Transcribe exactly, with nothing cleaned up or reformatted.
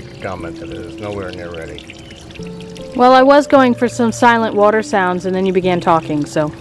make a comment that it is nowhere near ready. Well, I was going for some silent water sounds, and then you began talking, so...